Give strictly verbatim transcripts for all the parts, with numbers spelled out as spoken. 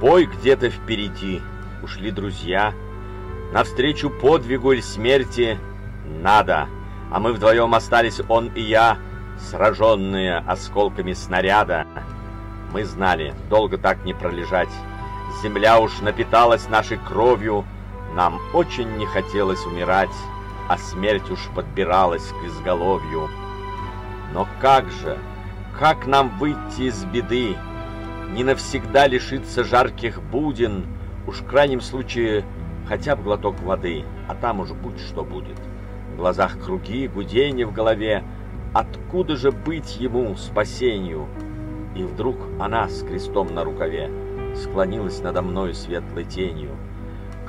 Толпой где-то впереди ушли друзья. Навстречу подвигу или смерти надо. А мы вдвоем остались, он и я, сраженные осколками снаряда. Мы знали, долго так не пролежать. Земля уж напиталась нашей кровью. Нам очень не хотелось умирать, а смерть уж подбиралась к изголовью. Но как же, как нам выйти из беды? Не навсегда лишиться жарких будин, уж в крайнем случае хотя бы глоток воды, а там уж будь что будет. В глазах круги, гуденье в голове, откуда же быть ему спасению? И вдруг она с крестом на рукаве склонилась надо мною светлой тенью.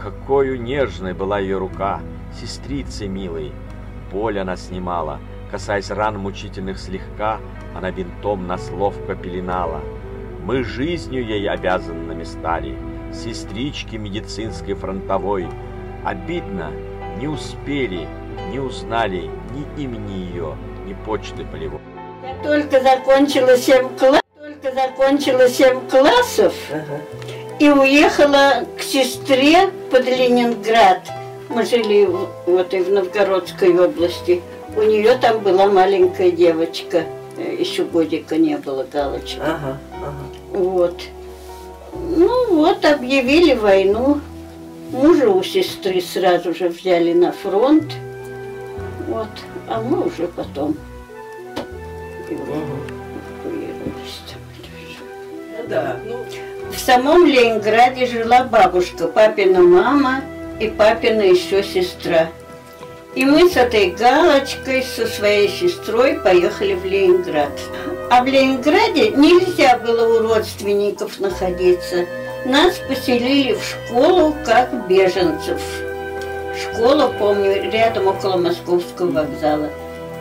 Какою нежной была ее рука, сестрицы милой, боль она снимала, касаясь ран мучительных слегка, она бинтом нас ловко пеленала. Мы жизнью ей обязанными стали, сестрички медицинской фронтовой. Обидно, не успели, не узнали ни имени ее, ни почты полевой. Я только закончила семь классов, только закончила семь классов ага. И уехала к сестре под Ленинград. Мы жили вот и в Новгородской области. У нее там была маленькая девочка, еще годика не было, Галочка. Ага, ага. Вот. Ну вот, объявили войну. Мужа у сестры сразу же взяли на фронт. Вот. А мы уже потом его эвакуировались. Ну, да. В самом Ленинграде жила бабушка, папина мама и папина еще сестра. И мы с этой Галочкой, со своей сестрой поехали в Ленинград. А в Ленинграде нельзя было у родственников находиться. Нас поселили в школу как беженцев. Школа, помню, рядом около Московского вокзала.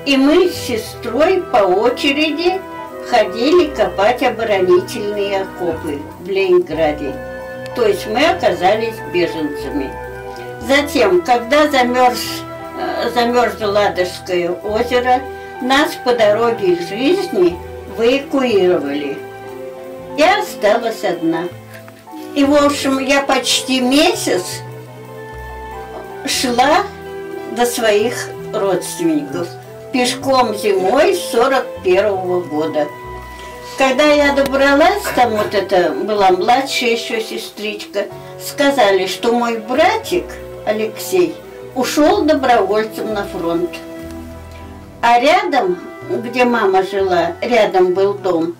И мы с сестрой по очереди ходили копать оборонительные окопы в Ленинграде. То есть мы оказались беженцами. Затем, когда замерз, замерзло Ладожское озеро, нас по дороге жизни эвакуировали. Я осталась одна. И, в общем, я почти месяц шла до своих родственников. Пешком зимой сорок первого года. Когда я добралась, там вот это была младшая еще сестричка, сказали, что мой братик Алексей ушел добровольцем на фронт. А рядом, где мама жила, рядом был дом,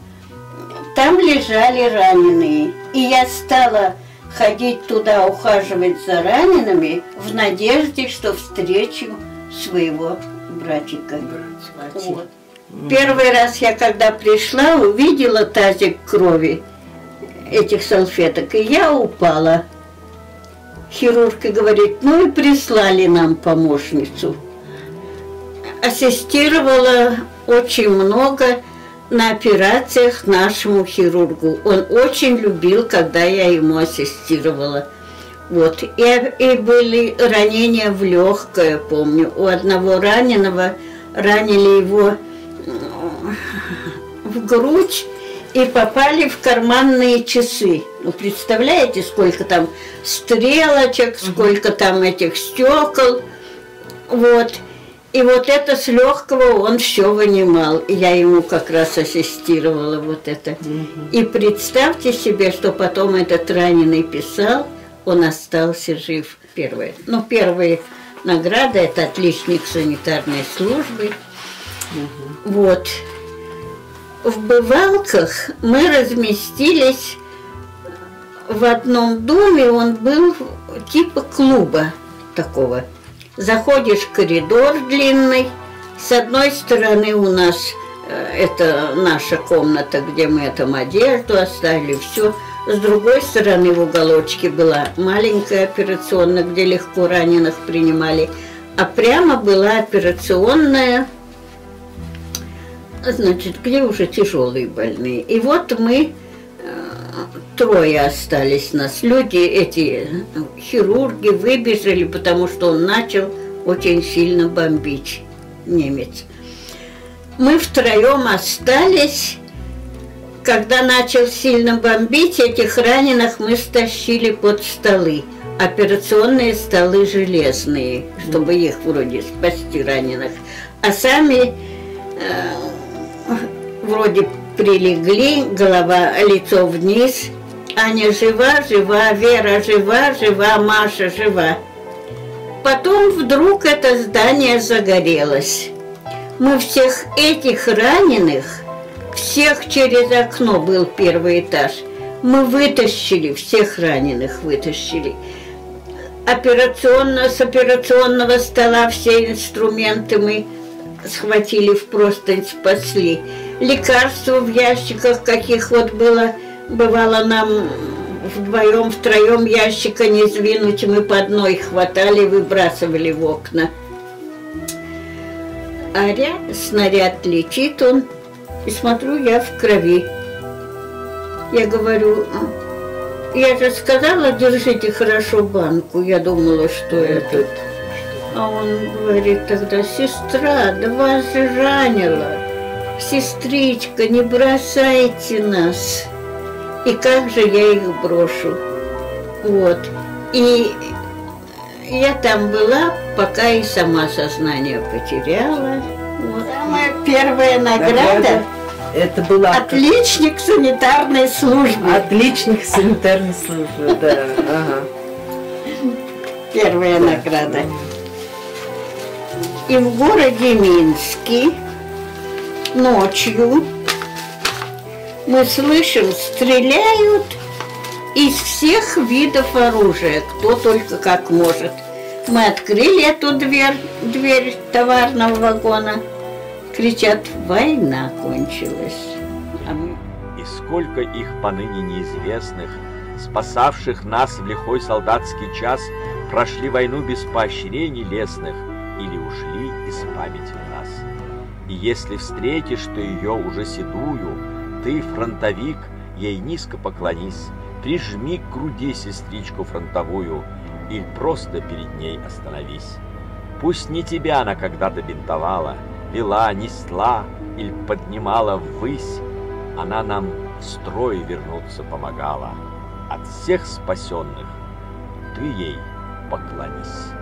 там лежали раненые. И я стала ходить туда, ухаживать за ранеными, в надежде, что встречу своего братика. Вот. Первый раз я, когда пришла, увидела тазик крови этих салфеток, и я упала. Хирург говорит, ну и прислали нам помощницу. Ассистировала очень много на операциях нашему хирургу. Он очень любил, когда я ему ассистировала. Вот. И, и были ранения в легкое, помню. У одного раненого ранили его в грудь и попали в карманные часы. Ну, представляете, сколько там стрелочек, сколько там этих стекол. Вот. И вот это с легкого он все вынимал. И я ему как раз ассистировала вот это. Mm-hmm. И представьте себе, что потом этот раненый писал, он остался жив. Первое. Ну, первые награды – это отличник санитарной службы. Угу. Вот. В Бывалках мы разместились в одном доме, он был типа клуба такого. Заходишь в коридор длинный, с одной стороны у нас, это наша комната, где мы там одежду оставили, все. С другой стороны в уголочке была маленькая операционная, где легко раненых принимали, а прямо была операционная, значит, где уже тяжелые больные. И вот мы э, трое остались нас. Люди эти, хирурги, выбежали, потому что он начал очень сильно бомбить, немец. Мы втроем остались. когда начал сильно бомбить, этих раненых мы стащили под столы. Операционные столы железные, чтобы их вроде спасти раненых. А сами э, вроде прилегли, голова, лицо вниз. Аня жива, жива, Вера жива, жива, Маша жива. Потом вдруг это здание загорелось. Мы всех этих раненых, всех через окно был первый этаж, мы вытащили, всех раненых вытащили. Операционно, с операционного стола все инструменты мы схватили, в простынь спасли. Лекарства в ящиках, каких вот было, бывало нам вдвоем, втроем ящика не сдвинуть, мы по одной хватали, выбрасывали в окна. Аря, снаряд летит он, и смотрю, я в крови. Я говорю, я же сказала, держите хорошо банку, я думала, что это. А он говорит тогда, сестра, да вас же ранила, сестричка, не бросайте нас. И как же я их брошу? Вот. И я там была, пока и сама сознание потеряла. Вот. Самая первая награда. Это была... Отличник санитарной службы. Отличник санитарной службы, да. Ага. Первая награда. И в городе Минске ночью мы слышим, стреляют из всех видов оружия, кто только как может. Мы открыли эту дверь, дверь товарного вагона. Кричат, война кончилась. А мы... И сколько их поныне неизвестных, спасавших нас в лихой солдатский час, прошли войну без поощрений лесных или ушли из памяти нас. И если встретишь ты ее уже седую, ты, фронтовик, ей низко поклонись, прижми к груди сестричку фронтовую и просто перед ней остановись. Пусть не тебя она когда-то бинтовала, вела, несла или поднимала ввысь, она нам в строй вернуться помогала. От всех спасенных ты ей поклонись.